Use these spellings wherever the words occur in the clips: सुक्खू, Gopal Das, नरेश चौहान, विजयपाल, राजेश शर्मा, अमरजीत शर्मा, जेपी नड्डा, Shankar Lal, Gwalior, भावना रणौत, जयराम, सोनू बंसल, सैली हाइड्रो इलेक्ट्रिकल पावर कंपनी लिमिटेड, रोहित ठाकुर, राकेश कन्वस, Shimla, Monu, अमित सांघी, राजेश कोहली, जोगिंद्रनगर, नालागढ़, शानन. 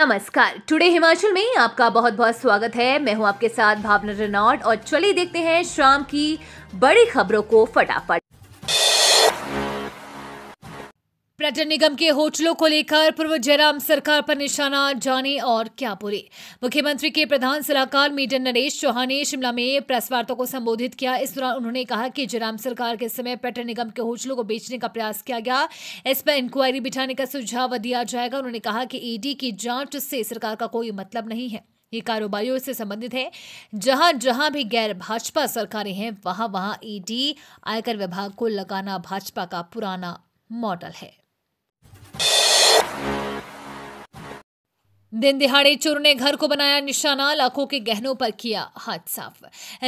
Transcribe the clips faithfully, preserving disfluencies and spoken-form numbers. नमस्कार, टुडे हिमाचल में आपका बहुत बहुत स्वागत है। मैं हूं आपके साथ भावना रणौत और चलिए देखते हैं शाम की बड़ी खबरों को फटाफट। पर्यटन निगम के होटलों को लेकर पूर्व जयराम सरकार पर निशाना, जाने और क्या पूरे। मुख्यमंत्री के प्रधान सलाहकार मेजर नरेश चौहान ने शिमला में प्रेस वार्ता को संबोधित किया। इस दौरान उन्होंने कहा कि जयराम सरकार के समय पर्यटन निगम के होटलों को बेचने का प्रयास किया गया, इस पर इंक्वायरी बिठाने का सुझाव दिया जाएगा। उन्होंने कहा कि ईडी की जांच से सरकार का कोई मतलब नहीं है, ये कारोबारियों से संबंधित है। जहां जहां भी गैर भाजपा सरकारें हैं वहां वहां ईडी आयकर विभाग को लगाना भाजपा का पुराना मॉडल है। दिन दिहाड़े चोरों ने घर को बनाया निशाना, लाखों के गहनों पर किया हाथ साफ।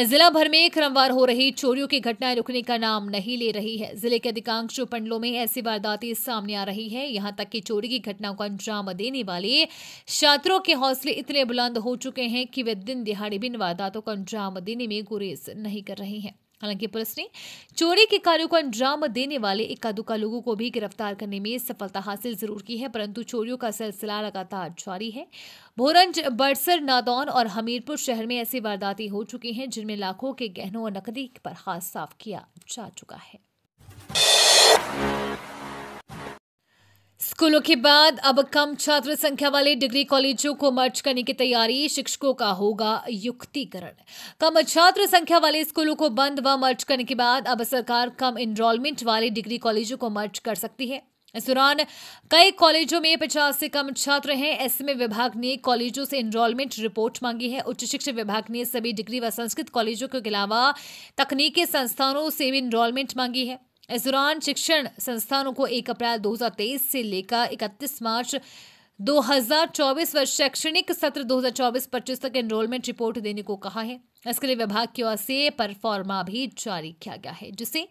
जिला भर में क्रमवार हो रही चोरियों की घटनाएं रुकने का नाम नहीं ले रही है। जिले के अधिकांश पंडलों में ऐसी वारदातें सामने आ रही है। यहां तक कि चोरी की घटनाओं को अंजाम देने वाले छात्रों के हौसले इतने बुलंद हो चुके हैं कि वे दिन दिहाड़े भी इन वारदातों को अंजाम देने में गुरेज नहीं कर रहे हैं। हालांकि पुलिस ने चोरी के कार्यों को अंजाम देने वाले इक्का दुक्का लोगों को भी गिरफ्तार करने में सफलता हासिल जरूर की है, परंतु चोरियों का सिलसिला लगातार जारी है। भोरंज, बड़सर, नादौन और हमीरपुर शहर में ऐसी वारदातें हो चुकी हैं जिनमें लाखों के गहनों और नकदी पर हाथ साफ किया जा चुका है। स्कूलों के बाद अब कम छात्र संख्या वाले डिग्री कॉलेजों को मर्ज करने की तैयारी, शिक्षकों का होगा युक्तिकरण। कम छात्र संख्या वाले स्कूलों को बंद व मर्ज करने के बाद अब सरकार कम एनरोलमेंट वाले डिग्री कॉलेजों को मर्ज कर सकती है। इस दौरान कई कॉलेजों में पचास से कम छात्र हैं, ऐसे में विभाग ने कॉलेजों से एनरोलमेंट रिपोर्ट मांगी है। उच्च शिक्षा विभाग ने सभी डिग्री व संस्कृत कॉलेजों के अलावा तकनीकी संस्थानों से भी एनरोलमेंट मांगी है। इस दौरान शिक्षण संस्थानों को एक अप्रैल दो हज़ार तेईस से लेकर इकतीस मार्च दो हज़ार चौबीस व शैक्षणिक सत्र दो हज़ार चौबीस पच्चीस तक एनरोलमेंट रिपोर्ट देने को कहा है। इसके लिए विभाग की ओर से परफॉर्मा भी जारी किया गया है जिसे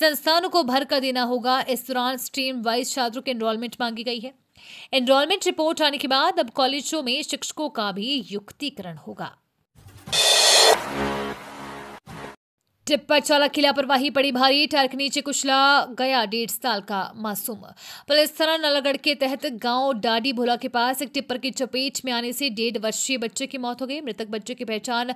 संस्थानों को भर कर देना होगा। इस दौरान स्ट्रीम वाइज छात्रों के एनरोलमेंट मांगी गई है। एनरोलमेंट रिपोर्ट आने के बाद अब कॉलेजों में शिक्षकों का भी युक्तिकरण होगा। टिप्पर चालक की लापरवाही पड़ी भारी, टायर के नीचे कुचला गया डेढ़ साल का मासूम। पुलिस थाना नालागढ़ के तहत गांव डाडी भोला के पास एक टिप्पर की चपेट में आने से डेढ़ वर्षीय बच्चे की मौत हो गई। मृतक बच्चे की पहचान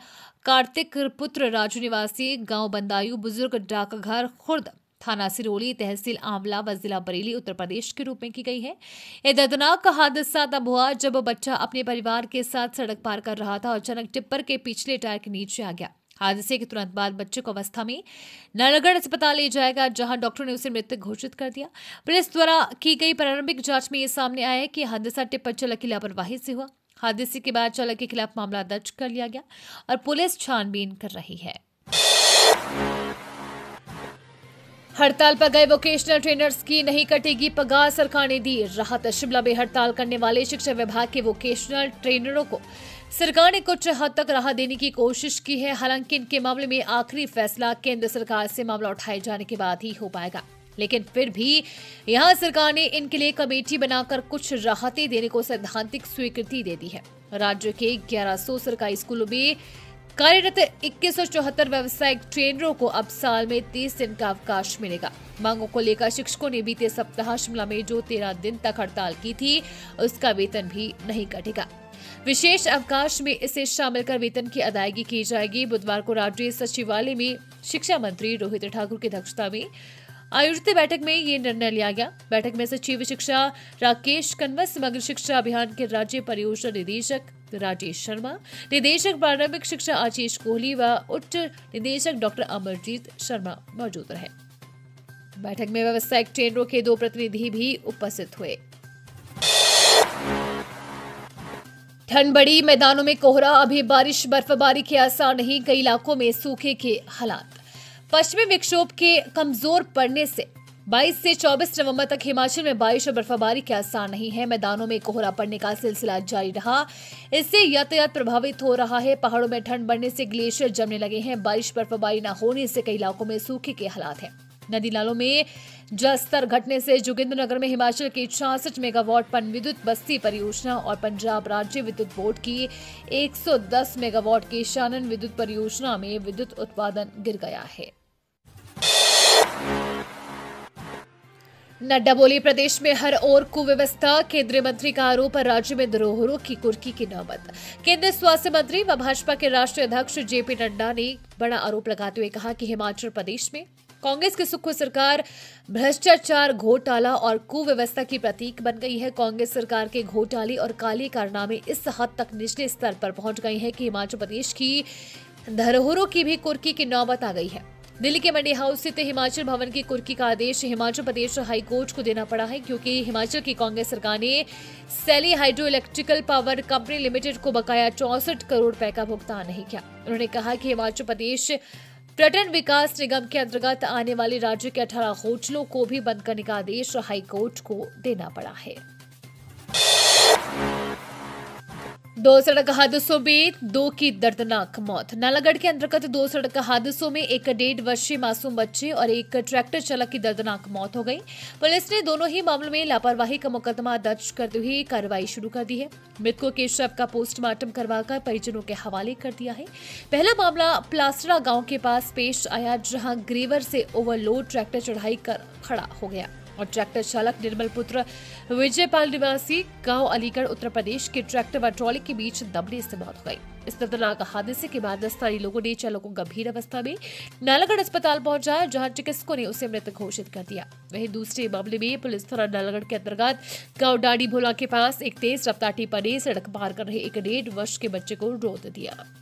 कार्तिक पुत्र राजू निवासी गांव बंदायू बुजुर्ग डाकघर खुर्द थाना सिरोली तहसील आंवला व जिला बरेली उत्तर प्रदेश के रूप में की गई है। यह दर्दनाक हादसा तब हुआ जब बच्चा अपने परिवार के साथ सड़क पार कर रहा था और अचानक टिप्पर के पिछले टायर के नीचे आ गया। हादसे के तुरंत बाद बच्चे को अवस्था में नालागढ़ अस्पताल ले जाएगा जहां डॉक्टर ने उसे मृत घोषित कर दिया। पुलिस द्वारा की गई प्रारंभिक जांच में यह सामने आया है कि हादसा टिप्पर चालक की लापरवाही से हुआ। हादसे के बाद चालक के खिलाफ मामला दर्ज कर लिया गया और पुलिस छानबीन कर रही है। हड़ताल पर गए वोकेशनल ट्रेनर्स की नहीं कटेगी पगार, सरकार ने दी राहत। शिमला में हड़ताल करने वाले शिक्षा विभाग के वोकेशनल ट्रेनरों को सरकार ने कुछ हद तक राहत देने की कोशिश की है। हालांकि इनके मामले में आखिरी फैसला केंद्र सरकार से मामला उठाए जाने के बाद ही हो पाएगा, लेकिन फिर भी यहां सरकार ने इनके लिए कमेटी बनाकर कुछ राहतें देने को सैद्धांतिक स्वीकृति दे दी है। राज्य के ग्यारह सौ सरकारी स्कूलों में कार्यरत इक्कीस सौ चौहत्तर व्यावसायिक ट्रेनरों को अब साल में तीस दिन का अवकाश मिलेगा। मांगों को लेकर शिक्षकों ने बीते सप्ताह शिमला में जो तेरह दिन तक हड़ताल की थी उसका वेतन भी नहीं कटेगा। विशेष अवकाश में इसे शामिल कर वेतन की अदायगी की जाएगी। बुधवार को राज्य सचिवालय में शिक्षा मंत्री रोहित ठाकुर की अध्यक्षता में आयोजित बैठक में ये निर्णय लिया गया। बैठक में सचिव शिक्षा राकेश कन्वस, समग्र शिक्षा अभियान के राज्य परियोजना निदेशक राजेश शर्मा, निदेशक प्रारंभिक शिक्षा राजेश कोहली व उच्च निदेशक डॉक्टर अमरजीत शर्मा मौजूद रहे। बैठक में व्यावसायिक ट्रेनरों के दो प्रतिनिधि भी उपस्थित हुए। ठंड बड़ी, मैदानों में कोहरा, अभी बारिश बर्फबारी के आसार नहीं, कई इलाकों में सूखे के हालात। पश्चिमी विक्षोभ के कमजोर पड़ने से बाईस से चौबीस नवंबर तक हिमाचल में बारिश और बर्फबारी के आसार नहीं है। मैदानों में कोहरा पड़ने का सिलसिला जारी रहा, इससे यातायात प्रभावित हो रहा है। पहाड़ों में ठंड बढ़ने से ग्लेशियर जमने लगे हैं। बारिश बर्फबारी न होने से कई इलाकों में सूखे के हालात हैं। नदी नालों में जलस्तर घटने से जोगिंद्रनगर में हिमाचल की छियासठ मेगावाट पनविद्युत बस्ती परियोजना और पंजाब राज्य विद्युत बोर्ड की एक सौ दस मेगावाट की शानन विद्युत परियोजना में विद्युत उत्पादन गिर गया है। नड्डा बोली, प्रदेश में हर ओर कुव्यवस्था। केंद्रीय मंत्री का आरोप, राज्य में धरोहरों की कुर्की की नौबत। केंद्रीय स्वास्थ्य मंत्री व भाजपा के राष्ट्रीय अध्यक्ष जेपी नड्डा ने बड़ा आरोप लगाते हुए कहा कि हिमाचल प्रदेश में कांग्रेस की सुक्खू सरकार भ्रष्टाचार, घोटाला और कुव्यवस्था की प्रतीक बन गई है। कांग्रेस सरकार के घोटाले और काले कारनामे इस हद तक निचले स्तर पर पहुंच गए हैं कि हिमाचल प्रदेश की धरोहरों की भी कुर्की की नौबत आ गई है। दिल्ली के मंडी हाउस स्थित हिमाचल भवन की कुर्की का आदेश हिमाचल प्रदेश हाईकोर्ट को देना पड़ा है, क्योंकि हिमाचल की कांग्रेस सरकार ने सैली हाइड्रो इलेक्ट्रिकल पावर कंपनी लिमिटेड को बकाया चौंसठ करोड़ रुपए का भुगतान नहीं किया। उन्होंने कहा कि हिमाचल प्रदेश पर्यटन विकास निगम के अंतर्गत आने वाले राज्य के अठारह होटलों को भी बंद करने का आदेश हाईकोर्ट को देना पड़ा है। दो सड़क हादसों में दो की दर्दनाक मौत। नालागढ़ के अंतर्गत दो सड़क हादसों में एक डेढ़ वर्षीय मासूम बच्चे और एक ट्रैक्टर चालक की दर्दनाक मौत हो गई। पुलिस ने दोनों ही मामलों में लापरवाही का मुकदमा दर्ज करते हुए कार्रवाई शुरू कर दी है। मृतकों के शव का पोस्टमार्टम करवाकर परिजनों के हवाले कर दिया है। पहला मामला प्लास्टरा गाँव के पास पेश आया, जहाँ ग्रेवर से ओवरलोड ट्रैक्टर चढ़ाई कर खड़ा हो गया और ट्रैक्टर चालक निर्मल पुत्र विजयपाल निवासी गांव अलीगढ़ उत्तर प्रदेश के ट्रैक्टर व ट्रॉली के बीच दबने से मौत हो गई। इस दर्दनाक हादसे के बाद स्थानीय लोगों ने चालक को गंभीर अवस्था में नालागढ़ अस्पताल पहुंचाया, जहां चिकित्सकों ने उसे मृत घोषित कर दिया। वहीं दूसरे मामले में पुलिस थाना नालागढ़ के अंतर्गत गाँव डाडी भोला के पास एक तेज रफ्तार टिप्पर ने सड़क पार कर रहे एक डेढ़ वर्ष के बच्चे को रोक दिया।